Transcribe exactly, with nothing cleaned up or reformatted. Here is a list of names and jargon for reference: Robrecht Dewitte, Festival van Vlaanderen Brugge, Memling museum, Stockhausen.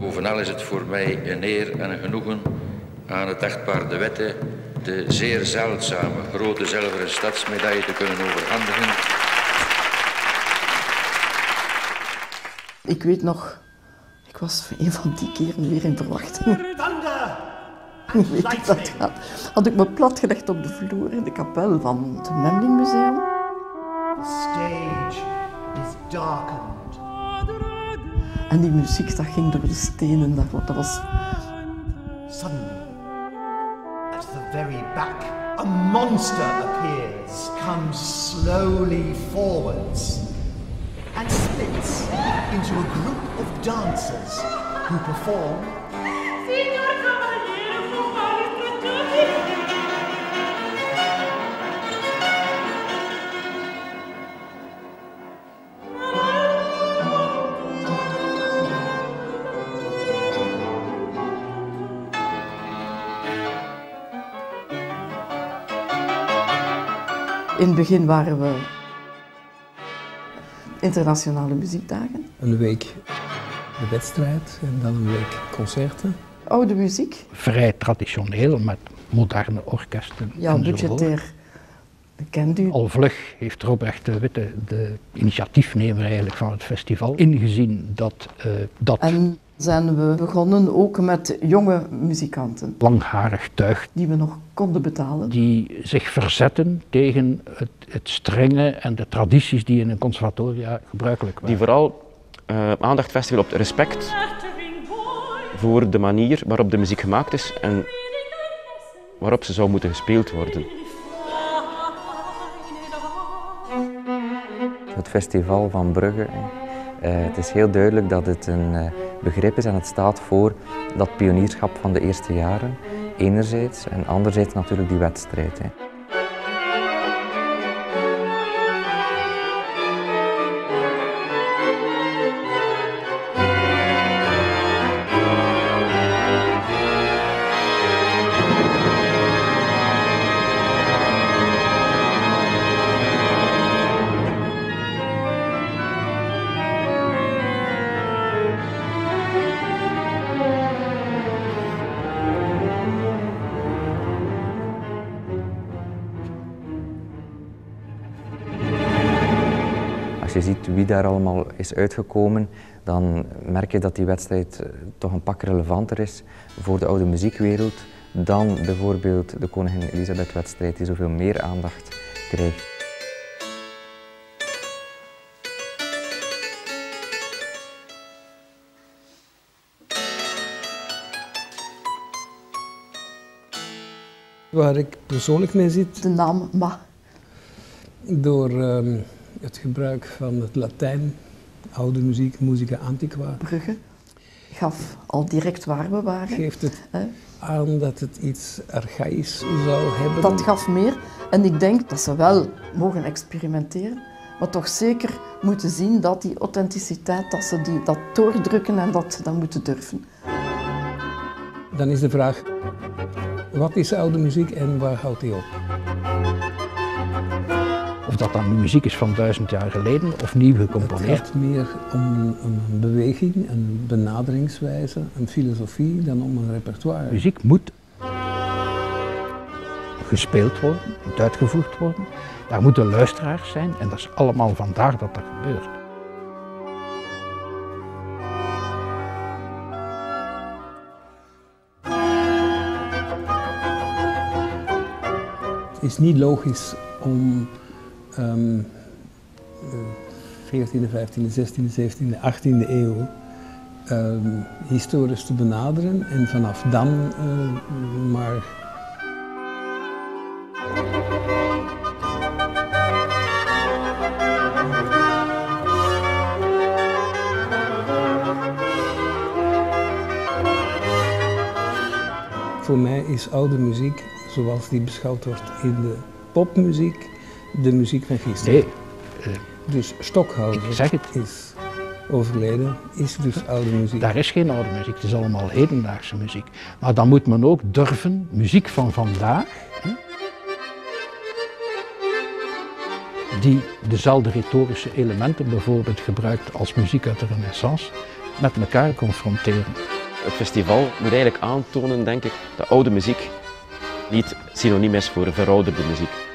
Bovenal is het voor mij een eer en een genoegen aan het echtpaar De Witte de zeer zeldzame grote zilveren stadsmedaille te kunnen overhandigen. Ik weet nog, ik was een van die keren weer in verwachting. Ik weet niet wat het gaat. Had ik me platgelegd op de vloer in de kapel van het Memling museum. The stage is darkened. En die muziek dat ging door de stenen. Dat was... Suddenly, at the very back, a monster appears, comes slowly forwards and splits into a group of dancers who perform. In het begin waren we internationale muziekdagen. Een week de wedstrijd en dan een week concerten. Oude muziek. Vrij traditioneel met moderne orkesten. Ja, budgetair. Kent u? Al vlug heeft Robrecht Dewitte, de initiatiefnemer eigenlijk van het festival, ingezien dat uh, dat... En zijn we begonnen ook met jonge muzikanten. Langharig tuig. Die we nog konden betalen. Die zich verzetten tegen het, het strenge en de tradities die in een conservatoria gebruikelijk waren. Die vooral uh, aandacht vestigen op het respect voor de manier waarop de muziek gemaakt is en waarop ze zou moeten gespeeld worden. Het festival van Brugge, eh, het is heel duidelijk dat het een eh, begrip is en het staat voor dat pionierschap van de eerste jaren, enerzijds, en anderzijds natuurlijk die wedstrijd. Hè. Als je ziet wie daar allemaal is uitgekomen, dan merk je dat die wedstrijd toch een pak relevanter is voor de oude muziekwereld dan bijvoorbeeld de Koningin Elisabeth-wedstrijd die zoveel meer aandacht krijgt. Waar ik persoonlijk mee zit... De naam Ma. Door... Um... Het gebruik van het Latijn, oude muziek, musica antiqua. Brugge gaf al direct waar we waren. Geeft het He? aan dat het iets archaïs zou hebben. Dat gaf meer en ik denk dat ze wel mogen experimenteren, maar toch zeker moeten zien dat die authenticiteit, dat ze die, dat doordrukken en dat ze dat moeten durven. Dan is de vraag, wat is oude muziek en waar houdt die op? Of dat dan de muziek is van duizend jaar geleden of nieuw gecomponeerd. Het gaat meer om een beweging, een benaderingswijze, een filosofie dan om een repertoire. Muziek moet gespeeld worden, moet uitgevoerd worden. Daar moeten luisteraars zijn en dat is allemaal vandaar dat dat gebeurt. Het is niet logisch om Um, veertiende, vijftiende, zestiende, zeventiende, achttiende eeuw um, historisch te benaderen en vanaf dan uh, maar... Voor mij is oude muziek zoals die beschouwd wordt in de popmuziek de muziek van gisteren. Nee. Uh, dus Stockhausen is overleden, is dus oude muziek. Daar is geen oude muziek, het is allemaal hedendaagse muziek. Maar dan moet men ook durven, muziek van vandaag, hè, die dezelfde retorische elementen bijvoorbeeld gebruikt als muziek uit de Renaissance, met elkaar confronteren. Het festival moet eigenlijk aantonen, denk ik, dat oude muziek niet synoniem is voor verouderde muziek.